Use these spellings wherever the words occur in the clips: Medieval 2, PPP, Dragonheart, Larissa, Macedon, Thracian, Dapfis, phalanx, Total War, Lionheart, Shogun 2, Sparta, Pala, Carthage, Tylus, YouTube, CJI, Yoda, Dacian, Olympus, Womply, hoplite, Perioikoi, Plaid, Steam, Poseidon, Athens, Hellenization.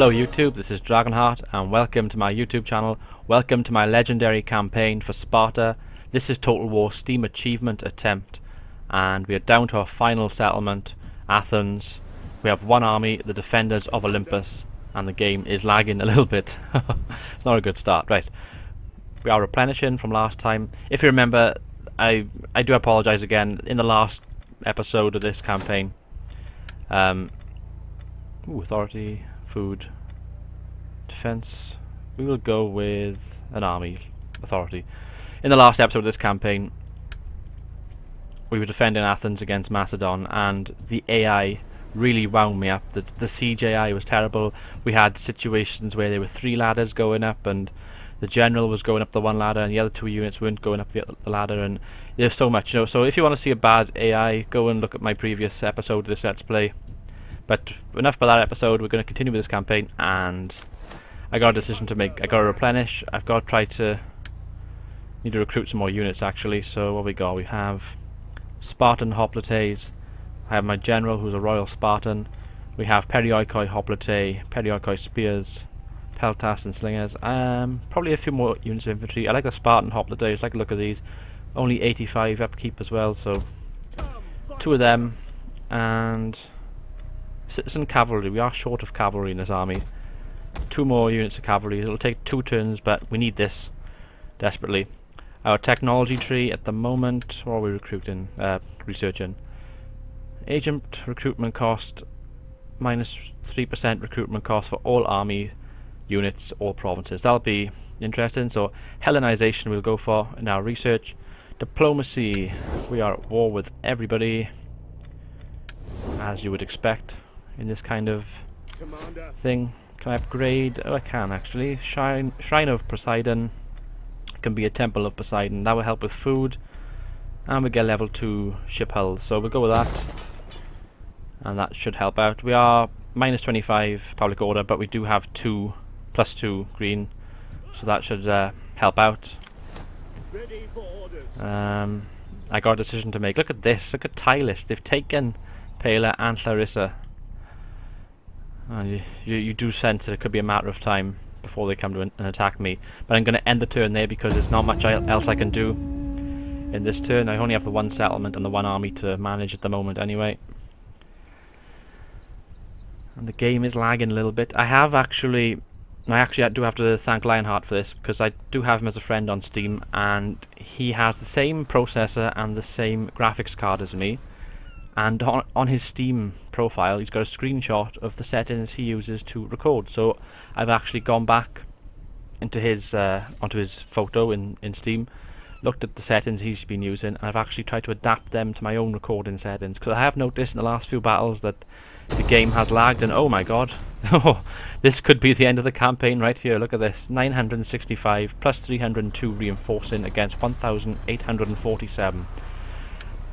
Hello YouTube, this is Dragonheart and welcome to my YouTube channel. Welcome to my legendary campaign for Sparta. This is Total War Steam Achievement Attempt and we are down to our final settlement, Athens. We have one army, the defenders of Olympus, and the game is lagging a little bit. It's not a good start. Right, we are replenishing from last time. If you remember, I do apologise again. In the last episode of this campaign, authority, food, defense, we will go with an army authority. In the last episode of this campaign we were defending Athens against Macedon and the AI really wound me up. The siege AI was terrible. We had situations where there were three ladders going up and the general was going up the one ladder and the other two units weren't going up the ladder, and there's so much, you know. So if you want to see a bad AI, go and look at my previous episode of this Let's Play. But enough about that episode. We're going to continue with this campaign, and I got a decision to make. I got to replenish. I've got to need to recruit some more units actually. So what we got? We have Spartan hoplites. I have my general who's a royal Spartan. We have Perioikoi hoplite, Perioikoi spears, peltas and slingers. Probably a few more units of infantry. I like the Spartan hoplite. I just like the look of these. Only 85 upkeep as well. So two of them and citizen cavalry. We are short of cavalry in this army. Two more units of cavalry. It'll take two turns, but we need this desperately. Our technology tree at the moment, what are we recruiting? Researching. Agent recruitment cost minus 3% recruitment cost for all army units, all provinces. That'll be interesting. So Hellenization we'll go for in our research. Diplomacy. We are at war with everybody, as you would expect in this kind of thing. Can I upgrade? Oh, I can actually. Shrine of Poseidon can be a temple of Poseidon. That will help with food, and we get level 2 ship hull. So we'll go with that, and that should help out. We are minus 25 public order, but we do have plus two green, so that should help out. I got a decision to make. Look at this. Look at Tylus. They've taken Pala and Larissa. You do sense that it could be a matter of time before they come to and attack me. But I'm going to end the turn there because there's not much else I can do in this turn. I only have the one settlement and the one army to manage at the moment anyway. And the game is lagging a little bit. I do have to thank Lionheart for this, because I do have him as a friend on Steam and he has the same processor and the same graphics card as me. And on his Steam profile he's got a screenshot of the settings he uses to record, so I've actually gone back into his onto his photo in Steam, looked at the settings he's been using, and I've actually tried to adapt them to my own recording settings, because I have noticed in the last few battles that the game has lagged. And oh my god, this could be the end of the campaign right here. Look at this. 965 plus 302 reinforcing against 1847.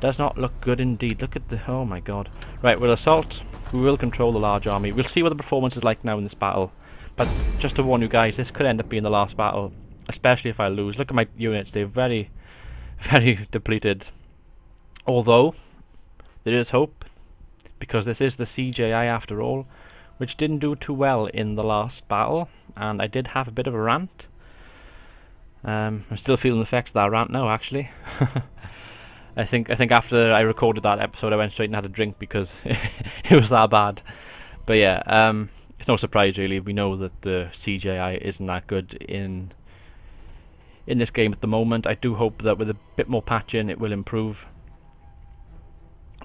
Does not look good indeed. Look at the, oh my god. Right, we'll assault. We will control the large army. We'll see what the performance is like now in this battle. But just to warn you guys, this could end up being the last battle, especially if I lose. Look at my units. They're very, very depleted. Although there is hope, because this is the CJI after all, which didn't do too well in the last battle, and I did have a bit of a rant. I'm still feeling the effects of that rant now actually. I think after I recorded that episode I went straight and had a drink because it was that bad. But yeah, it's no surprise really. We know that the CJI isn't that good in this game at the moment. I do hope that with a bit more patching it will improve.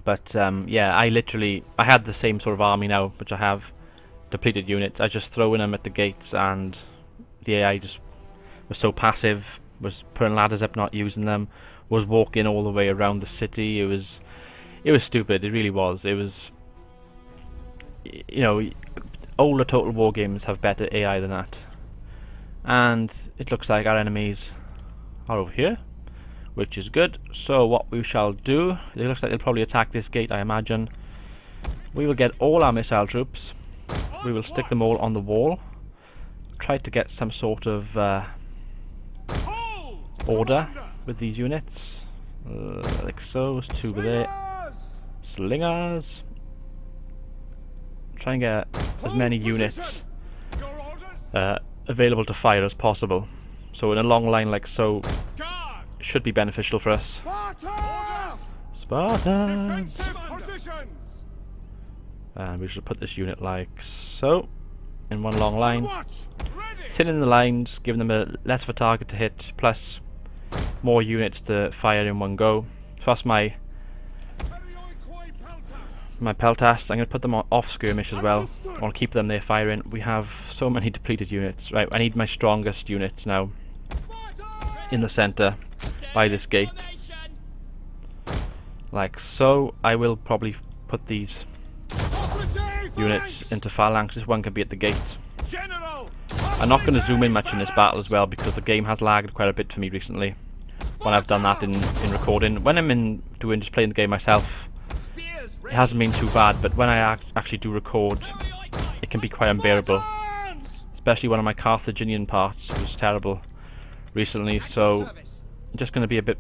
But yeah, I had the same sort of army now, which I have depleted units. I just throwing them at the gates, and the AI just was so passive, was putting ladders up, not using them, was walking all the way around the city. It was stupid. It really was. It was, you know, older Total War games have better AI than that. And it looks like our enemies are over here, which is good. So what we shall do, it looks like they'll probably attack this gate, I imagine. We will get all our missile troops. We will stick them all on the wall. Try to get some sort of order with these units, like so. There's two over there. Slingers! Try and get as many units available to fire as possible. So in a long line like so, should be beneficial for us. Sparta! And we should put this unit like so, in one long line. Thinning the lines, giving them a less of a target to hit, plus more units to fire in one go. So that's my peltasts. I'm going to put them on off skirmish as well. I want to keep them there firing. We have so many depleted units. Right, I need my strongest units now in the centre by this gate. Like so. I will probably put these units into phalanx. This one can be at the gate. I'm not going to zoom in much in this battle as well because the game has lagged quite a bit for me recently when I've done that in recording. When I'm just playing the game myself, it hasn't been too bad, but when I actually do record, it can be quite unbearable. Especially one of my Carthaginian parts was terrible recently, so I'm just going to be a bit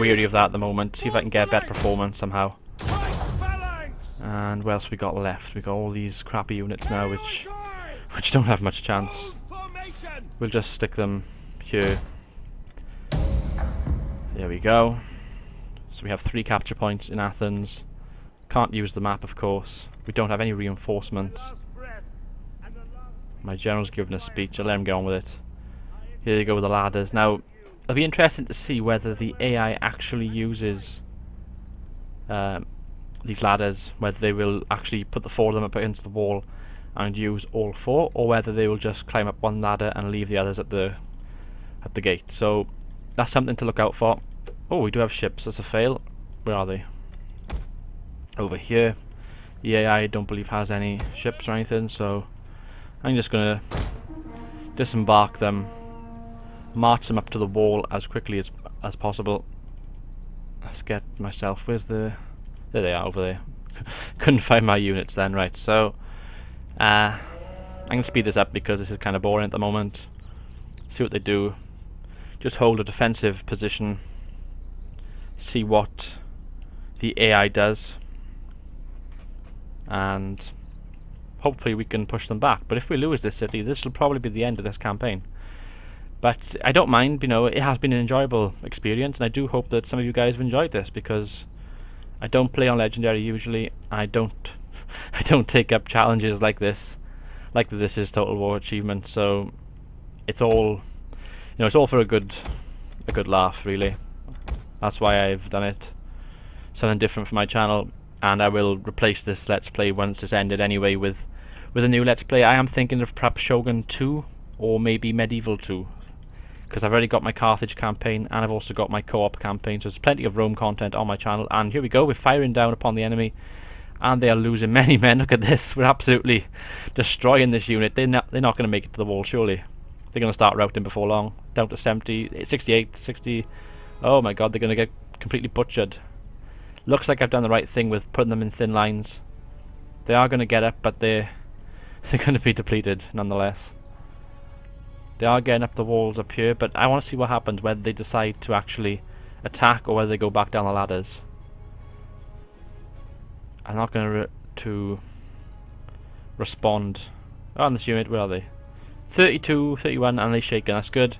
weary of that at the moment. See if I can get a better performance somehow. And what else we got left? We got all these crappy units now, which don't have much chance. We'll just stick them here. There we go. So we have 3 capture points in Athens. Can't use the map, of course. We don't have any reinforcements. My general's giving a speech. I'll let him get on with it. Here you go with the ladders. Now, it'll be interesting to see whether the AI actually uses these ladders, whether they will actually put the 4 of them up against the wall and use all 4, or whether they will just climb up one ladder and leave the others at the gate. So that's something to look out for. Oh, we do have ships. That's a fail. Where are they? Over here. The AI, I don't believe, has any ships or anything, so I'm just going to disembark them, march them up to the wall as quickly as possible. Let's get myself... where's the... there they are, over there. Couldn't find my units then, right, so... I'm going to speed this up because this is kind of boring at the moment. See what they do. Just hold a defensive position. See what the AI does. And hopefully we can push them back. But if we lose this city, this will probably be the end of this campaign. But I don't mind, you know, it has been an enjoyable experience. And I do hope that some of you guys have enjoyed this because I don't play on Legendary usually. I don't take up challenges like this, like this is Total War achievement, so it's all, you know, it's all for a good laugh really. That's why I've done it. Something different for my channel, and I will replace this Let's Play once it's ended anyway with a new Let's Play. I am thinking of perhaps Shogun 2 or maybe Medieval 2, because I've already got my Carthage campaign and I've also got my co-op campaign, so there's plenty of Rome content on my channel. And here we go, we're firing down upon the enemy. And they are losing many men. Look at this. We're absolutely destroying this unit. They're not going to make it to the wall, surely. They're going to start routing before long. Down to 70, 68, 60. Oh my god, they're going to get completely butchered. Looks like I've done the right thing with putting them in thin lines. They are going to get up, but they're going to be depleted nonetheless. They are getting up the walls up here, but I want to see what happens, whether they decide to actually attack or whether they go back down the ladders. I'm not going to respond. Oh, and this unit, where are they? 32, 31, and they're shaking. That's good.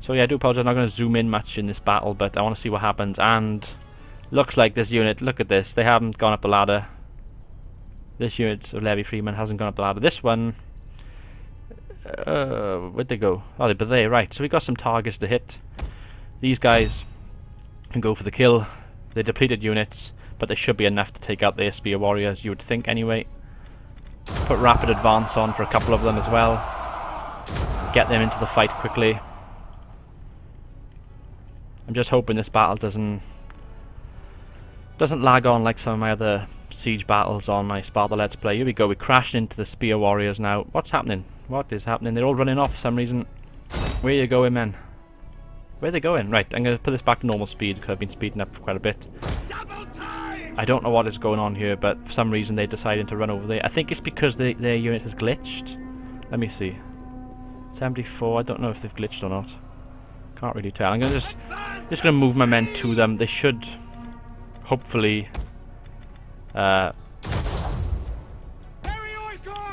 So yeah, I do apologize. I'm not going to zoom in much in this battle, but I want to see what happens. And looks like this unit, look at this. They haven't gone up the ladder. This unit of Levy Freeman hasn't gone up the ladder. This one, where'd they go? Oh, they're there, right. So we got some targets to hit. These guys can go for the kill. They're depleted units, but they should be enough to take out their spear warriors, you would think anyway. Put rapid advance on for a couple of them as well. Get them into the fight quickly. I'm just hoping this battle doesn't lag on like some of my other siege battles on my Sparta Let's Play. Here we go, we're crashing into the spear warriors now. What's happening? What is happening? They're all running off for some reason. Where are you going, men? Where are they going? Right, I'm going to put this back to normal speed because I've been speeding up for quite a bit. I don't know what is going on here, but for some reason they're deciding to run over there. I think it's because their unit has glitched. Let me see. 74, I don't know if they've glitched or not. Can't really tell. I'm gonna just going to move my men to them. They should hopefully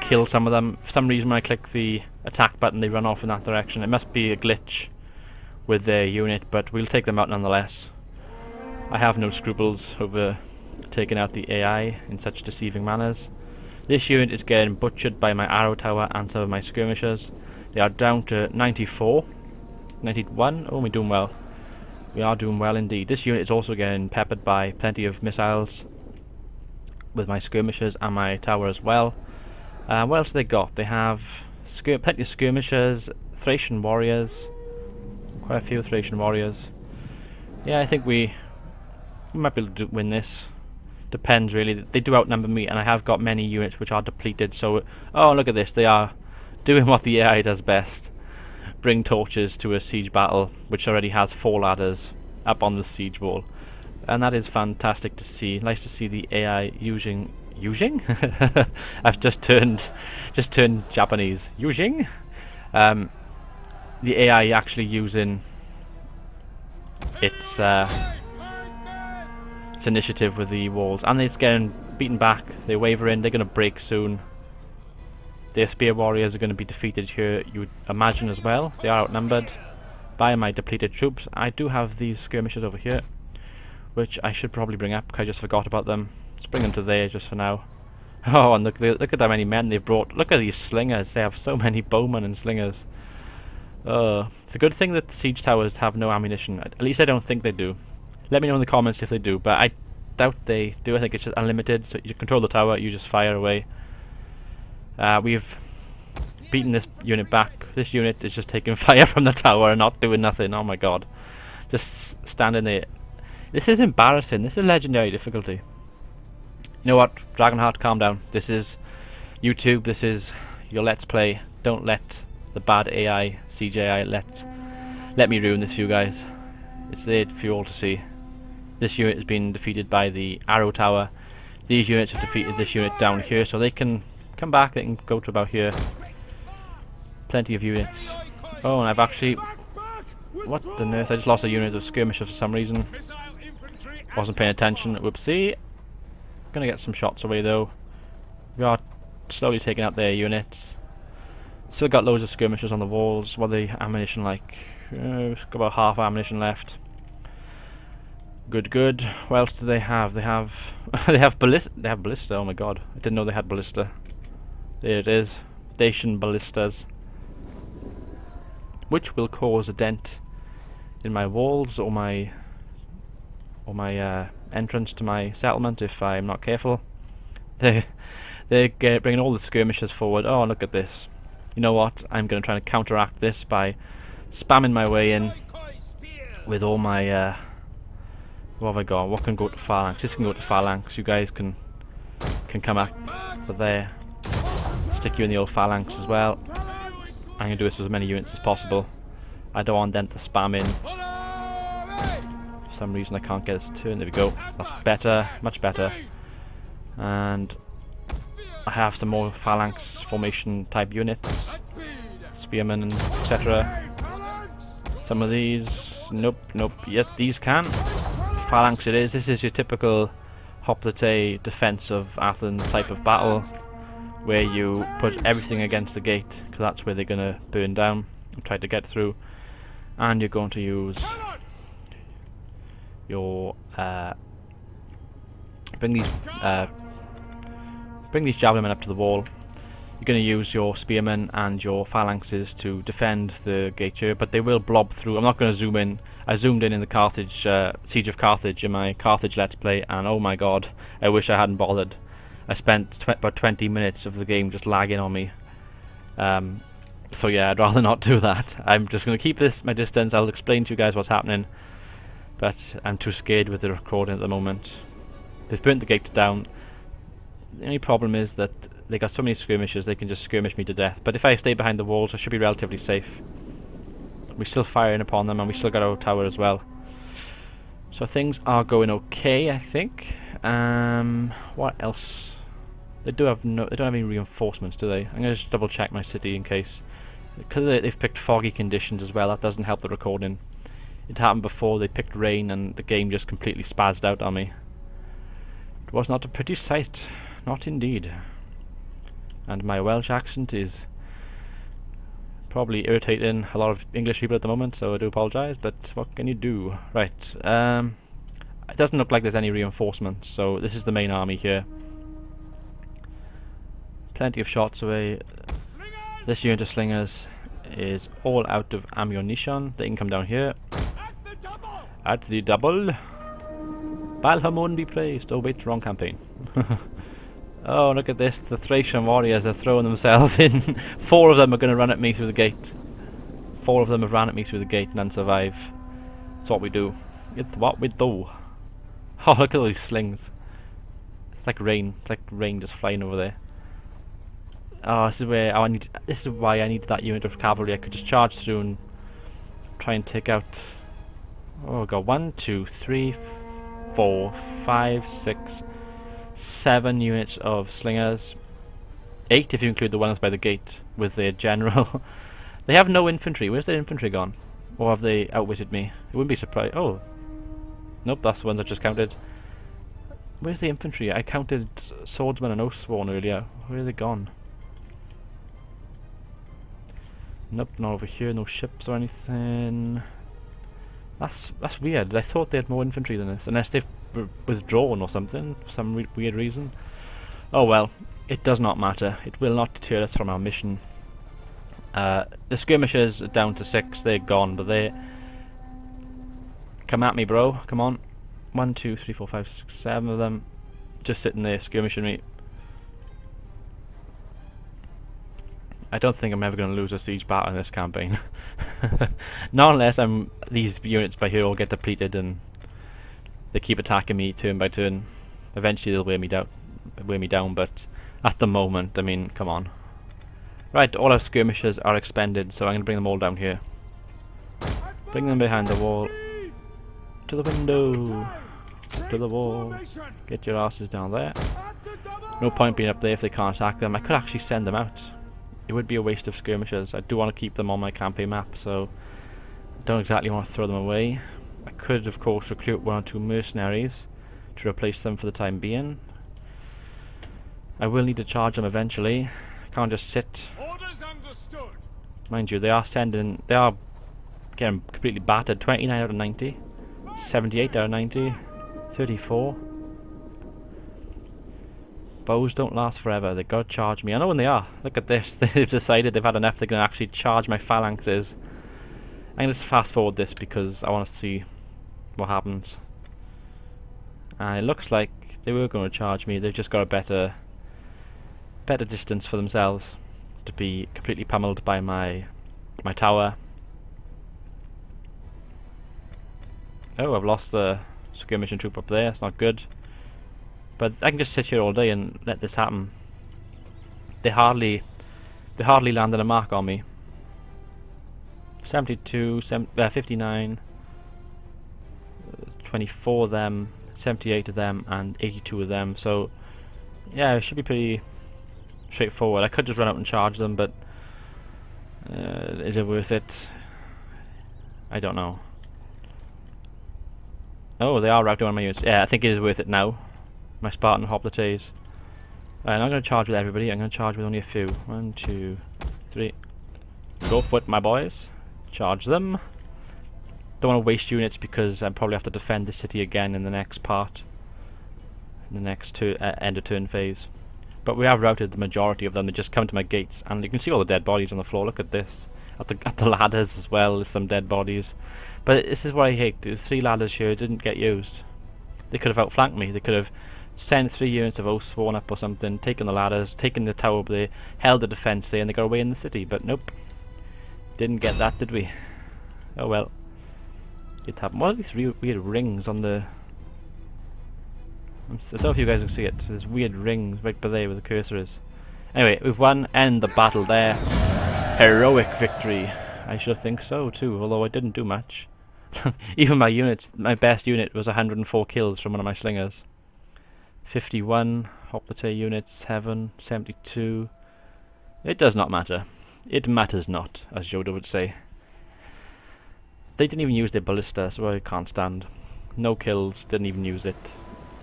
kill some of them. For some reason when I click the attack button they run off in that direction. It must be a glitch with their unit, but we'll take them out nonetheless. I have no scruples over taking out the AI in such deceiving manners. This unit is getting butchered by my arrow tower and some of my skirmishers. They are down to 94, 91, oh we're doing well. We are doing well indeed. This unit is also getting peppered by plenty of missiles with my skirmishers and my tower as well. What else have they got? They have plenty of skirmishers, Thracian warriors, quite a few Thracian warriors. Yeah, I think we might be able to win this. Depends really. They do outnumber me and I have got many units which are depleted, so... Oh, look at this. They are doing what the AI does best. Bring torches to a siege battle which already has 4 ladders up on the siege wall, and that is fantastic to see. Nice to see the AI using I've just turned Japanese. Using the AI actually using its initiative with the walls, and it's getting beaten back. They're wavering, they're going to break soon. Their spear warriors are going to be defeated here, you would imagine, as well. They are outnumbered by my depleted troops. I do have these skirmishers over here, which I should probably bring up because I just forgot about them. Let's bring them to there just for now. Oh, and look at how many men they've brought. Look at these slingers. They have so many bowmen and slingers. It's a good thing that siege towers have no ammunition. At least I don't think they do. Let me know in the comments if they do, but I doubt they do. I think it's just unlimited, so you control the tower, you just fire away. We've beaten this unit back. This unit is just taking fire from the tower and not doing nothing. Oh my god. Just standing there. This is embarrassing. This is legendary difficulty. You know what? Dragonheart, calm down. This is YouTube. This is your Let's Play. Don't let the bad AI, CJI, let me ruin this for you guys. It's there for you all to see. This unit has been defeated by the arrow tower. These units have defeated this unit down here, so they can... come back, they can go to about here. Plenty of units. Oh, and I've actually... what the nerf? I just lost a unit of skirmishers for some reason. Wasn't paying attention. Whoopsie. Gonna get some shots away though. We are slowly taking out their units. Still got loads of skirmishers on the walls. What are the ammunition like? Got about half ammunition left. Good, good. What else do they have? They have... they have ballista. Oh my god. I didn't know they had ballista. There it is, Dacian ballistas, which will cause a dent in my walls or my entrance to my settlement if I'm not careful. They're bringing all the skirmishers forward. Oh, look at this! You know what? I'm going to try to counteract this by spamming my way in with all my. What have I got? What can go to phalanx? This can go to phalanx. You guys can come up for there. Stick you in the old phalanx as well. I'm going to do this with as many units as possible. I don't want them to spam in. For some reason I can't get this to turn. There we go. That's better. Much better. And I have some more phalanx formation type units. Spearmen and etc. Some of these. Nope, nope. Yet these can. Phalanx it is. This is your typical hoplite defense of Athens type of battle, where you put everything against the gate, because that's where they're going to burn down and try to get through. And you're going to use your bring these javelinmen up to the wall. You're going to use your spearmen and your phalanxes to defend the gate here, but they will blob through. I'm not going to zoom in. I zoomed in the Carthage siege of Carthage in my Carthage Let's Play, and oh my god, I wish I hadn't bothered. I spent about 20 minutes of the game just lagging on me. So yeah, I'd rather not do that. I'm just going to keep this my distance. I'll explain to you guys what's happening. But I'm too scared with the recording at the moment. They've burnt the gate down. The only problem is that they got so many skirmishers, they can just skirmish me to death. But if I stay behind the walls, I should be relatively safe. We're still firing upon them, and we still got our tower as well. So things are going okay, I think. What else? They don't have any reinforcements, do they? I'm going to just double check my city in case, because they've picked foggy conditions as well. That doesn't help the recording. It happened before. They picked rain, and the game just completely spazzed out on me. It was not a pretty sight, not indeed. and my Welsh accent is probably irritating a lot of English people at the moment, so I do apologise, but what can you do? Right, it doesn't look like there's any reinforcements, so this is the main army here. Plenty of shots away. This unit of slingers is all out of ammunition. They can come down here. At the double! Balhamon be praised! Oh wait, wrong campaign. Oh, look at this, the Thracian warriors are throwing themselves in. Four of them are going to run at me through the gate. Four of them have ran at me through the gate and then survive. It's what we do. It's what we do. Oh, look at all these slings. It's like rain. It's like rain just flying over there. Oh, this is where I need. This is why I need that unit of cavalry. I could just charge through and try and take out. Oh, God. 1, 2, 3, 4, 5, 6, 7 units of slingers, 8 if you include the ones by the gate with their general. They have no infantry. Where's their infantry gone? Or have they outwitted me? It wouldn't be surprised. Oh, nope, that's the ones I just counted. Where's the infantry? I counted swordsmen and oathsworn earlier. Where are they gone? Nope, not over here. No ships or anything. That's weird. I thought they had more infantry than this, unless they've withdrawn or something for some weird reason. Oh well, it does not matter. It will not deter us from our mission. The skirmishers are down to 6. They're gone, but they come at me, bro. Come on. 1, 2, 3, 4, 5, 6, 7 of them just sitting there skirmishing me. I don't think I'm ever going to lose a siege battle in this campaign. Not unless these units by here all get depleted and they keep attacking me turn by turn. Eventually they'll wear me down, but at the moment, I mean, come on. Right, all our skirmishers are expended, so I'm going to bring them all down here. Bring them behind the wall. To the window. To the wall. Get your asses down there. No point being up there if they can't attack them. I could actually send them out. It would be a waste of skirmishers. I do want to keep them on my campaign map, so I don't exactly want to throw them away. I could, of course, recruit 1 or 2 mercenaries to replace them for the time being. I will need to charge them eventually. I can't just sit. Orders understood. Mind you, they are getting completely battered. 29 out of 90, 78 out of 90, 34. Bows don't last forever, they've got to charge me. I know when they are. Look at this, they've decided they've had enough, they're going to actually charge my phalanxes. I'm going to just fast forward this because I want to see what happens. And it looks like they were going to charge me, they've just got a better distance for themselves to be completely pummeled by my tower. Oh, I've lost the skirmishing troop up there, it's not good. But I can just sit here all day and let this happen. They hardly landed a mark on me. 72, 59, 24 of them, 78 of them, and 82 of them. So, yeah, it should be pretty straightforward. I could just run out and charge them, but is it worth it? I don't know. Oh, they are routing on my units. Yeah, I think it is worth it now. My Spartan hoplites. I'm not going to charge with everybody, I'm going to charge with only a few. 1, 2, 3. Go for it, my boys. Charge them. Don't want to waste units because I'll probably have to defend the city again in the next part. In the next end of turn phase. But we have routed the majority of them. They just come to my gates and you can see all the dead bodies on the floor. Look at this. At the ladders as well, there's some dead bodies. But this is what I hate. The 3 ladders here didn't get used. They could have outflanked me. They could have sent 3 units of oathsworn up or something, taken the ladders, taken the tower up there, held the defence there, and they got away in the city, but nope. Didn't get that, did we? Oh well. It happened. What are these weird rings on the... I don't know if you guys can see it. There's weird rings right by there where the cursor is. Anyway, we've won. End the battle there. Heroic victory. I should think so too, although I didn't do much. Even my units, my best unit was 104 kills from one of my slingers. 51 hoplite units, 7, 72. It does not matter. It matters not, as Yoda would say. They didn't even use their ballista, so I can't stand. No kills, didn't even use it.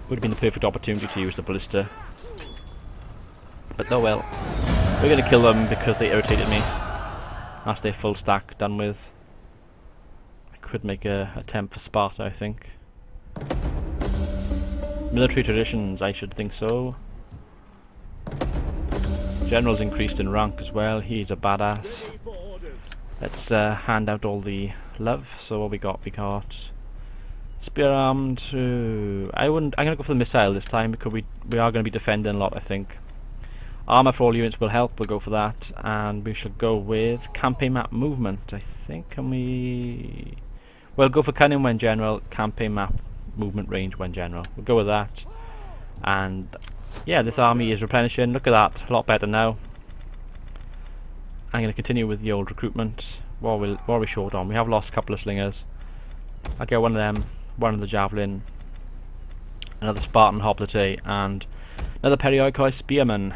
Would have been the perfect opportunity to use the ballista. But oh well. We're gonna kill them because they irritated me. That's their full stack done with. I could make a attempt for Sparta, I think. Military traditions, I should think so. General's increased in rank as well, he's a badass. Let's hand out all the love. So what we got? We got spear armed. I'm gonna go for the missile this time because we are gonna be defending a lot, I think. Armor for all units will help, we'll go for that, and we shall go with campaign map movement, I think. Can we... Well, go for cunning when general, campaign map movement range when general. We'll go with that. And yeah, this army is replenishing. Look at that, a lot better now. I'm going to continue with the old recruitment. What are we short on? We have lost a couple of slingers. I'll get one of them, one of the javelin, another Spartan hoplite, and another Perioikoi spearman.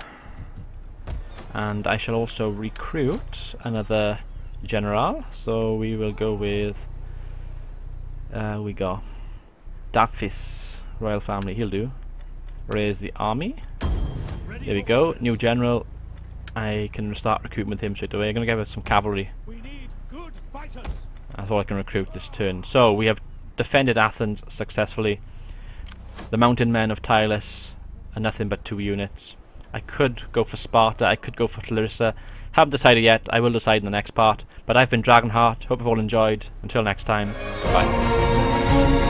And I shall also recruit another general, so we will go with we got Dapfis, royal family, he'll do. Raise the army. There we go, new general. I can start recruiting with him straight away. I'm gonna give us some cavalry. That's all I can recruit this turn. So we have defended Athens successfully. The mountain men of Tylus are nothing but 2 units. I could go for Sparta, I could go for Larissa. Haven't decided yet, I will decide in the next part. But I've been Dragonheart, hope you've all enjoyed. Until next time, bye.